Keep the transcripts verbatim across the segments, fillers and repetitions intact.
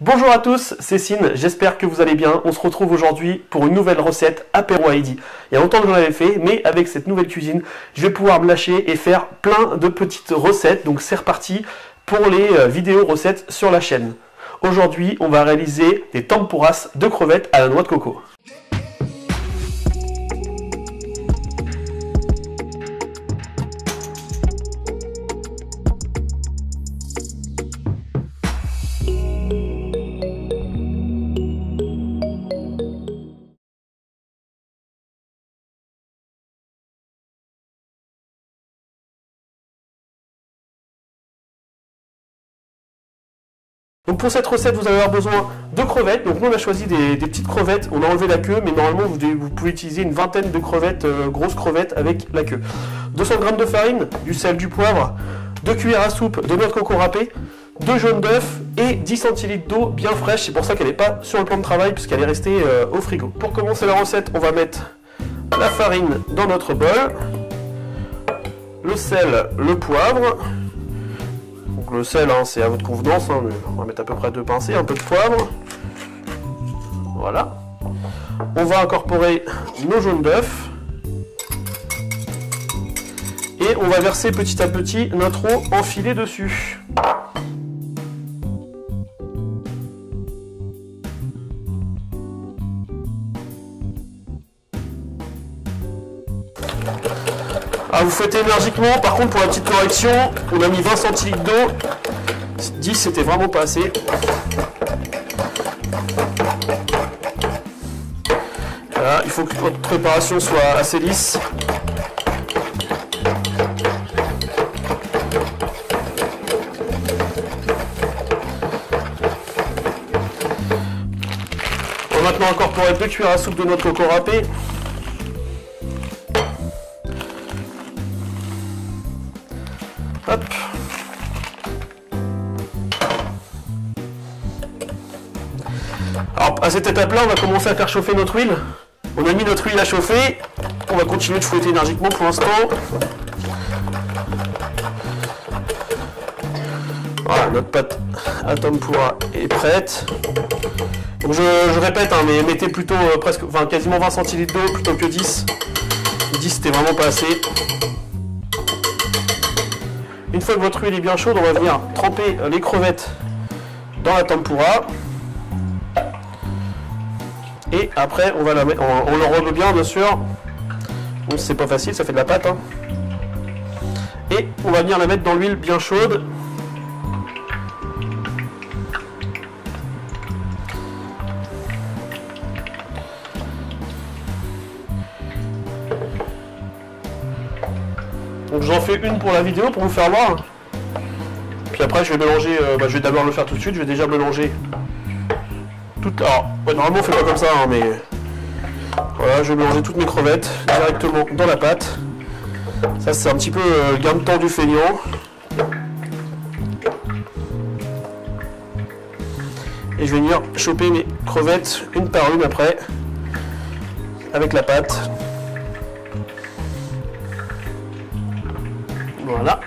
Bonjour à tous, c'est Sin, j'espère que vous allez bien. On se retrouve aujourd'hui pour une nouvelle recette apéro Heidi. Il y a longtemps que j'en avais fait, mais avec cette nouvelle cuisine, je vais pouvoir me lâcher et faire plein de petites recettes. Donc c'est reparti pour les vidéos recettes sur la chaîne. Aujourd'hui, on va réaliser des tempuras de crevettes à la noix de coco. Donc pour cette recette, vous allez avoir besoin de crevettes. Donc nous on a choisi des, des petites crevettes, on a enlevé la queue, mais normalement vous, vous pouvez utiliser une vingtaine de crevettes, euh, grosses crevettes avec la queue. deux cents grammes de farine, du sel, du poivre, deux cuillères à soupe de noix de coco râpée, deux jaunes d'œufs et dix centilitres d'eau bien fraîche. C'est pour ça qu'elle n'est pas sur le plan de travail puisqu'elle est restée euh, au frigo. Pour commencer la recette, on va mettre la farine dans notre bol, le sel, le poivre. Donc le sel, hein, c'est à votre convenance, hein, mais on va mettre à peu près deux pincées, un peu de poivre. Voilà. On va incorporer nos jaunes d'œufs. Et on va verser petit à petit notre eau enfilée dessus. Ah, vous fouettez énergiquement. Par contre, pour la petite correction, on a mis vingt centilitres d'eau. dix, c'était vraiment pas assez. Voilà, il faut que votre préparation soit assez lisse. On va maintenant incorporer deux cuillères à soupe de noix de coco râpée. Hop. Alors à cette étape-là, on va commencer à faire chauffer notre huile. On a mis notre huile à chauffer. On va continuer de fouetter énergiquement pour l'instant. Voilà, notre pâte à tempura est prête. Donc je, je répète, hein, mais mettez plutôt euh, presque, enfin, quasiment vingt centilitres d'eau plutôt que dix. dix, c'était vraiment pas assez. Une fois que votre huile est bien chaude, on va venir tremper les crevettes dans la tempura. Et après, on va la mettre, on, on l'enrobe bien, bien sûr. Bon, c'est pas facile, ça fait de la pâte, hein. Et on va venir la mettre dans l'huile bien chaude. Donc j'en fais une pour la vidéo pour vous faire voir. Puis après je vais mélanger, euh, bah, je vais d'abord le faire tout de suite, je vais déjà mélanger toute. Alors ouais, normalement on fait pas comme ça, hein, mais voilà, je vais mélanger toutes mes crevettes directement dans la pâte. Ça c'est un petit peu euh, le gain de temps du feignant. Et je vais venir choper mes crevettes une par une après avec la pâte. Voilà.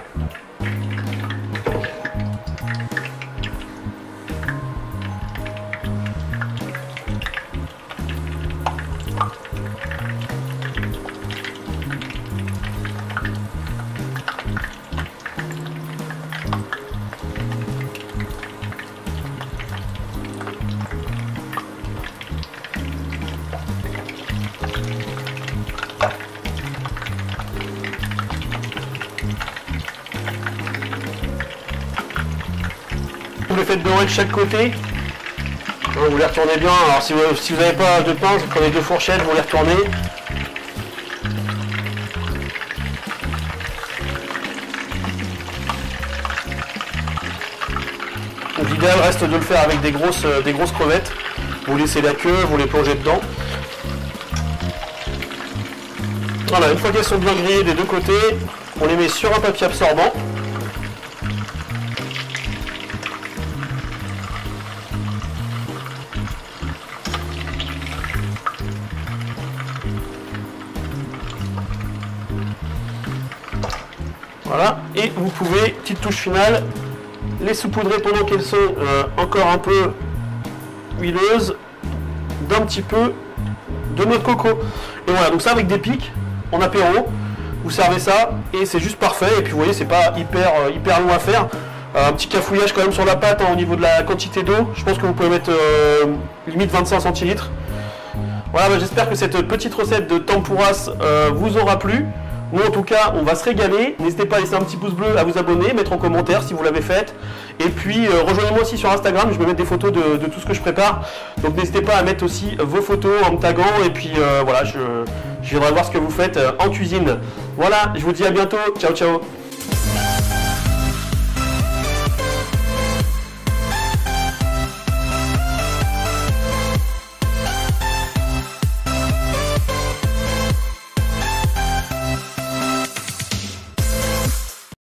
Vous le faites dorer de chaque côté, vous les retournez bien. Alors si vous n'avez si vous pas de pain, vous prenez deux fourchettes, vous les retournez. L'idéal reste de le faire avec des grosses, des grosses crevettes. Vous laissez la queue, vous les plongez dedans. Voilà, une fois qu'elles sont bien grillées des deux côtés, on les met sur un papier absorbant. Voilà, et vous pouvez, petite touche finale, les saupoudrer pendant qu'elles sont euh, encore un peu huileuse d'un petit peu de noix de coco. Et voilà, donc ça avec des pics en apéro, vous servez ça et c'est juste parfait. Et puis vous voyez, c'est pas hyper hyper long à faire. Un petit cafouillage quand même sur la pâte hein, au niveau de la quantité d'eau. Je pense que vous pouvez mettre euh, limite vingt-cinq centilitres. Voilà, bah, j'espère que cette petite recette de Tempuras euh, vous aura plu. Nous en tout cas, on va se régaler. N'hésitez pas à laisser un petit pouce bleu, à vous abonner, mettre en commentaire si vous l'avez faite. Et puis euh, rejoignez-moi aussi sur Instagram, je vais mettre des photos de, de tout ce que je prépare. Donc n'hésitez pas à mettre aussi vos photos en me taguant. Et puis euh, voilà, je, je viendrai voir ce que vous faites en cuisine. Voilà, je vous dis à bientôt. Ciao, ciao.